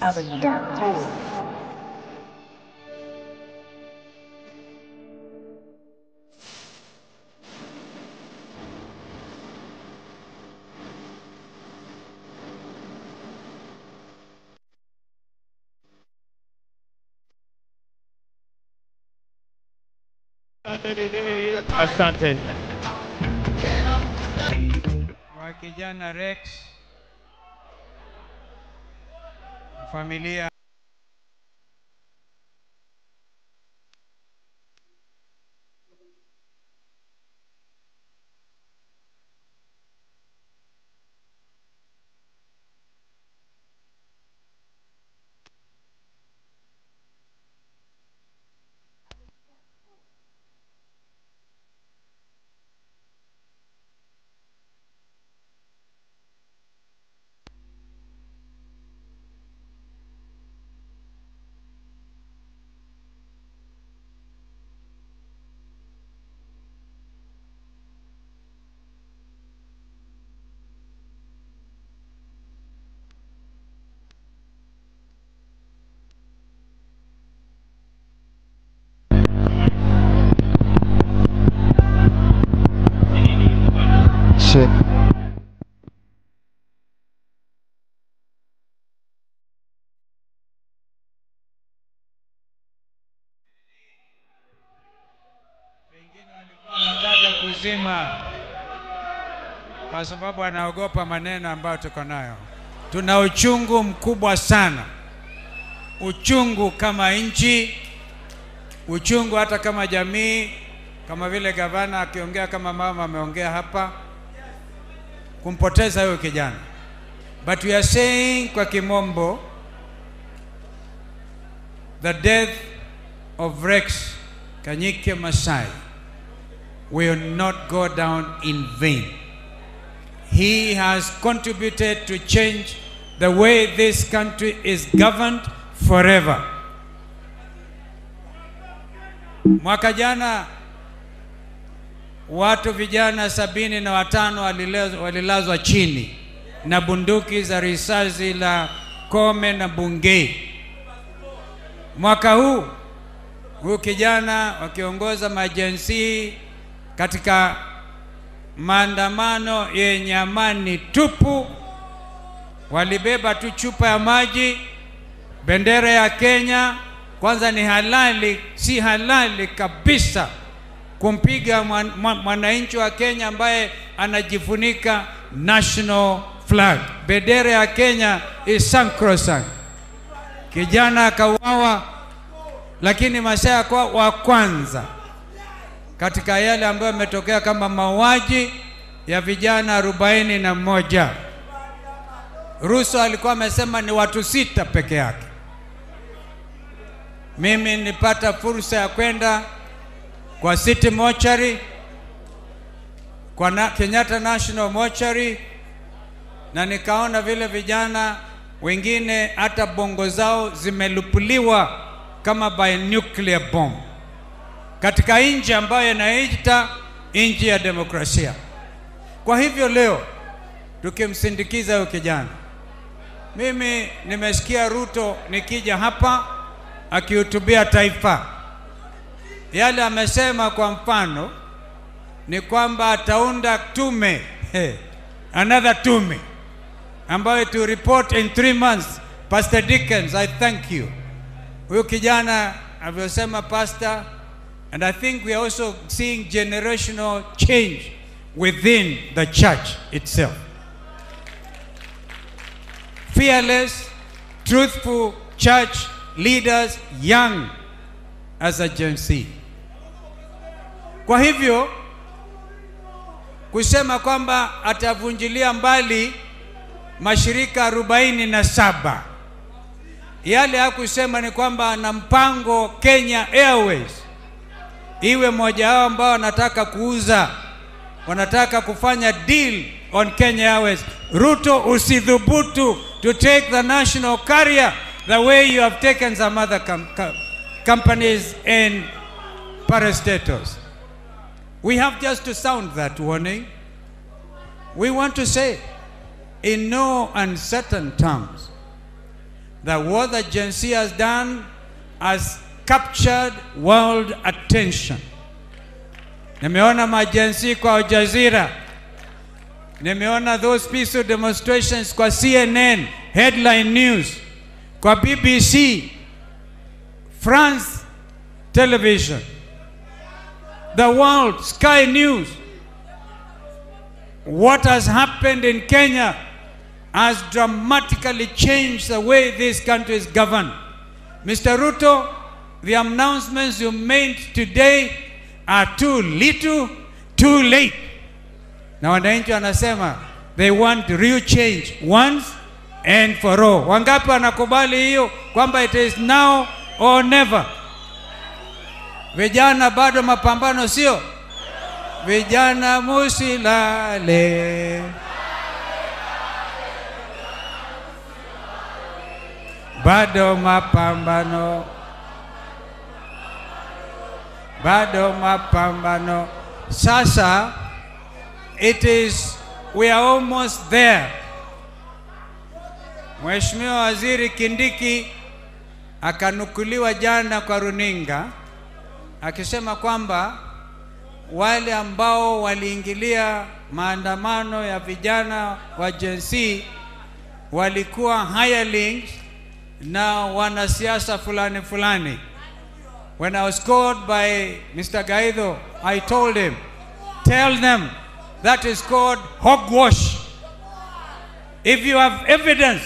Avinya. Asante. Kwa kijana Rex, familia kwa sababu anaogopa maneno ambayo tuko nayo. Tuna uchungu mkubwa sana. Uchungu kama nchi, uchungu hata kama jamii, kama vile gavana akiongea kama mama ameongea hapa, kumpoteza huyo kijana. But we are saying kwa kimombo, the death of Rex Kanyike Masai will not go down in vain. He has contributed to change the way this country is governed forever. Mwaka jana watu vijana 75 walilazwa chini na bunduki za risasi la Kome na Bungei. Mwaka huu kijana wakiongoza majenzi katika maandamano yenye amani tupu, walibeba tu chupa ya maji, bendera ya Kenya. Kwanza ni halali, si halali kabisa kumpiga mwananchi wa Kenya ambaye anajifunika national flag. Bendera ya Kenya is sacrosanct. Kijana akauawa, lakini Masai kwa wa kwanza katika yale ambayo yametokea kama mauaji ya vijana 41. Ruto alikuwa amesema ni watu 6 peke yake. Mimi nilipata fursa ya kwenda kwa City Mortuary, kwa Kenyatta National Mortuary, na nikaona vile vijana wengine hata bongo zao zimelupuliwa kama by nuclear bomb, katika nchi ambayo inaitwa nchi ya demokrasia. Kwa hivyo leo tukimsindikiza huyo kijana, mimi nimesikia Ruto nikija hapa akihutubia taifa, yale amesema kwa mfano ni kwamba ataunda tume, another tume ambayo to report in 3 months. Pastor Dickens, I thank you. Huyo kijana alivyosema pastor. And I think we are also seeing generational change within the church itself. Fearless, truthful church leaders, young as a Gen Z. Kwa hivyo, kusema kwamba atavunjilia mbali mashirika 47. Yale hakusema ni kwamba ana mpango Kenya Airways iwe moja wao ambao wanataka kuuza, wanataka kufanya deal on Kenya Airways. Ruto, usidhubutu to take the national carrier the way you have taken some other companies and parastatals. We have just to sound that warning. We want to say in no uncertain terms that what the Gen Z has done has captured world attention. Nimeona majenzi kwa Al Jazeera. Nimeona those peaceful demonstrations kwa CNN, headline news, kwa BBC, France television, the world, Sky News. What has happened in Kenya has dramatically changed the way this country is governed. Mr. Ruto, the announcements you made today are too little, too late. Na wananchi wanasema they want real change once and for all. Wangapi wanakubali hiyo kwamba it is now or never? Vijana bado mapambano sio? Vijana musilale. Bado mapambano. Bado mapambano. Sasa, it is, we are almost there. Mheshimiwa Waziri Kindiki akanukuliwa jana kwa runinga akisema kwamba wale ambao waliingilia maandamano ya vijana wa Gen Z walikuwa hirelings na wanasiasa fulani fulani. When I was called by Mr. Gaido, I told him, tell them that is called hogwash. If you have evidence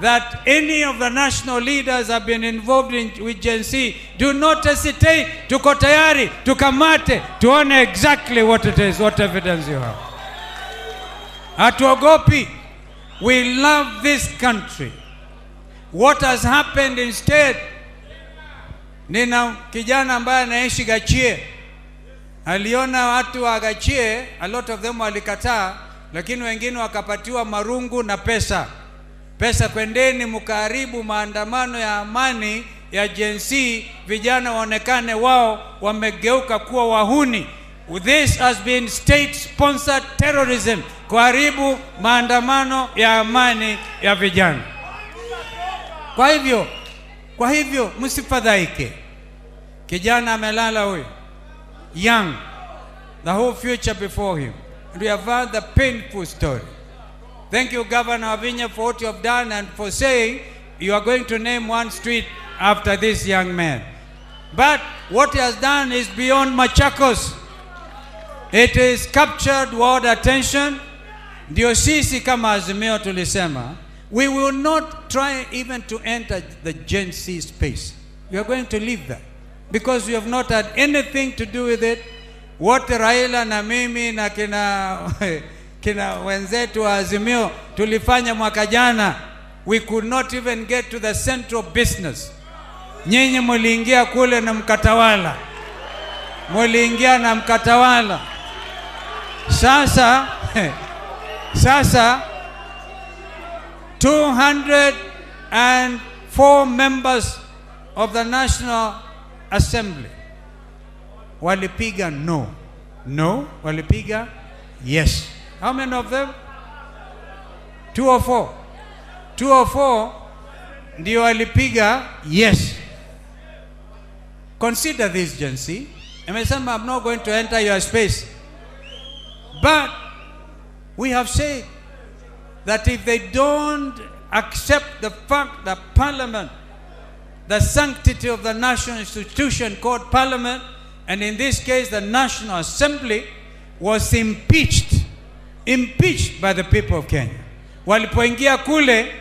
that any of the national leaders have been involved with Gen Z, do not hesitate. Tuko tayari, tukamate, tuone exactly what it is, what evidence you have. Hatuogopi, we love this country. What has happened instead? Nina kijana ambaye anaishi Gachie. Aliona watu wa Gachie, a lot of them walikataa, lakini wengine wakapatiwa marungu na pesa. Pesa, pendeni mkaribu maandamano ya amani ya Gen Z, vijana waonekane wao wamegeuka kuwa wahuni. This has been state sponsored terrorism. Kuharibu maandamano ya amani ya vijana. Kwa hivyo msifadhaike. Kijana amelala huyo. Young. The whole future before him. And we have heard the painful story. Thank you, Governor Avinya, for what you have done and for saying you are going to name one street after this young man. But what he has done is beyond Machakos. It is captured world attention. Ndio sisi kama Azimio tulisema, we will not try even to enter the Gen Z space. We are going to leave that because we have not had anything to do with it. What Raila na mimi na kina wenzetu wa Azimio tulifanya mwaka jana, we could not even get to the central business. Nyinyi muliingia kule na mkatawala. Muliingia na mkatawala. Sasa 204 members of the National Assembly walipiga no. No, walipiga yes. How many of them? 204. 204 ndio walipiga yes. Consider this, Gen Z. Amesema, I'm not going to enter your space. But we have said that if they don't accept the fact that Parliament, the sanctity of the national institution called Parliament, and in this case the National Assembly, was impeached by the people of Kenya. Walipoingia kule,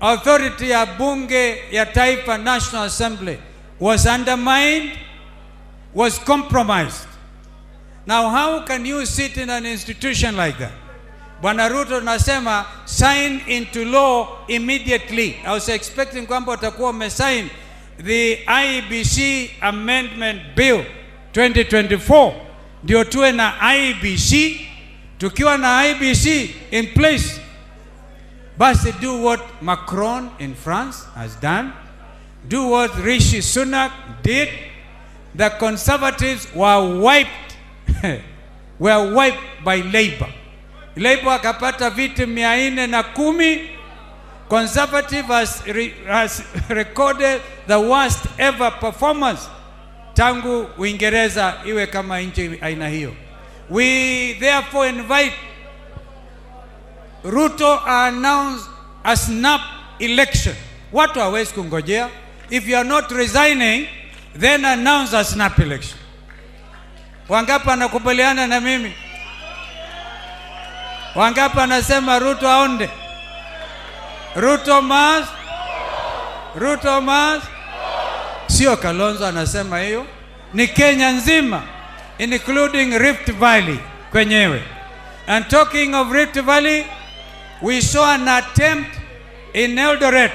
authority ya bunge ya taifa, National Assembly, was undermined, was compromised. Now how can you sit in an institution like that? Bwana Ruto nasema, sign into law immediately. I was expecting kwamba utakuwa umesign the IEBC Amendment Bill 2024. Ndio tuwe na IEBC. Tukiwa na IEBC in place, basi do what Macron in France has done. Do what Rishi Sunak did. The Conservatives were wiped. Were wiped by Labour. Labour akapata viti 410, Conservative has recorded the worst ever performance tangu Uingereza iwe kama nchi aina hiyo. We therefore invite Ruto announce a snap election. Watu hawezi kungojea. If you are not resigning, then announce a snap election. Wangapa nakubaliana na mimi? Wangapa nasema Ruto aonde? Ruto mas. Sio Kalonzo anasema hiyo. Ni Kenya nzima, including Rift Valley kwenyewe. And talking of Rift Valley, we saw an attempt in Eldoret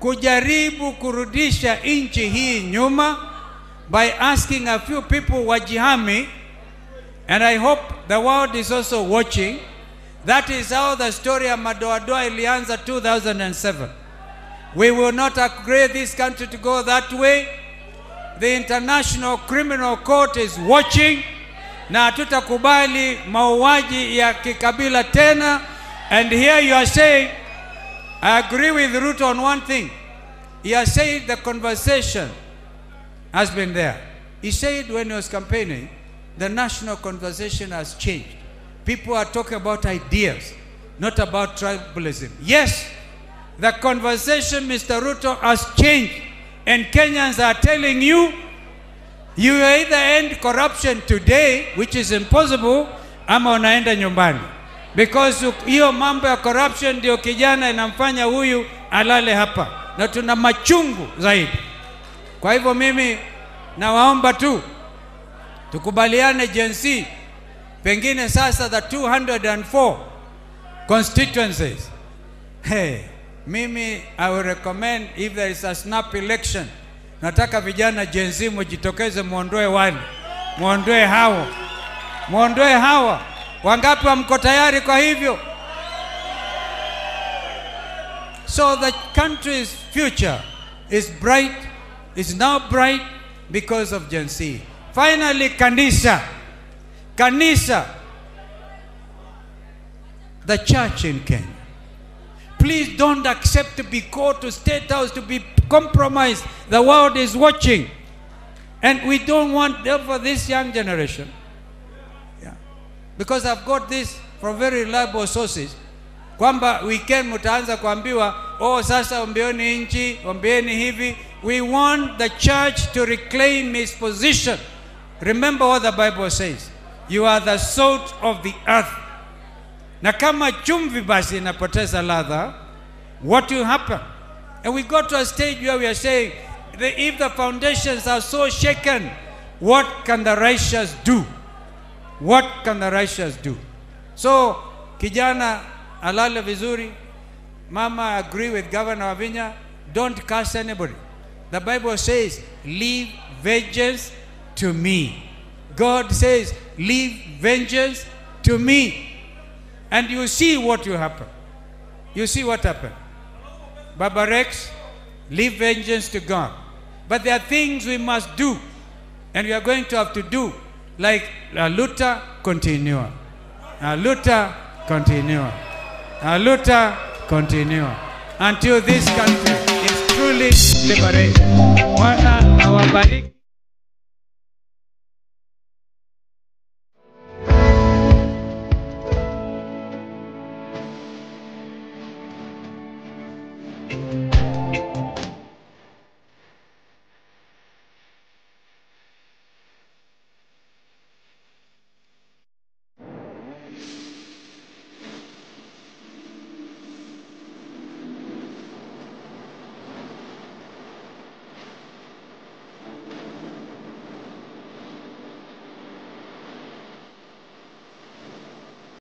kujaribu kurudisha nchi hii nyuma by asking a few people wajihami, and I hope the world is also watching. That is how the story of Madoadoa ilianza 2007. We will not agree this country to go that way. The International Criminal Court is watching. Na hatutakubali mauaji ya kikabila tena. And here you are saying, I agree with Ruto on one thing. He has said the conversation has been there. He said when he was campaigning, the national conversation has changed. People are talking about ideas, not about tribalism. Yes, the conversation, Mr. Ruto, has changed. And Kenyans are telling you, you either end corruption today, which is impossible, ama unaenda nyumbani. Because hiyo mambo ya corruption ndio kijana inamfanya huyu alale hapa. Na tuna machungu zaidi. Kwa hivyo mimi nawaomba tu, tukubaliane GenZ. Pengine sasa the 204 constituencies. Hey, mimi I will recommend if there is a snap election, nataka vijana GenZ mjitokeze muondoe wale. Muondoe hawa. Wangapi mko tayari kwa hivyo? So the country's future is bright, is now bright because of GenZ. Finally, Kanisa, the church in Kenya. Please don't accept to be called to State House, to be compromised. The world is watching. And we don't want, therefore, this young generation. Yeah. Because I've got this from very reliable sources. Kwamba weekend mutaanza kuambiwa, oh sasa ombeeni nchi, ombeeni hivi. We want the church to reclaim its position. Remember what the Bible says. You are the salt of the earth. Na kama chumvi basi inapoteza ladha, what will happen? And we got to a stage where we are saying, if the foundations are so shaken, what can the righteous do? What can the righteous do? So, kijana alale vizuri, mama agree with Governor Avinya, don't curse anybody. The Bible says, leave vengeance to me. God says, leave vengeance to me. And you see what will happen. You see what happened. Baba Rex, leave vengeance to God. But there are things we must do, and we are going to have to do, like la luta continua. Until this country is truly liberated.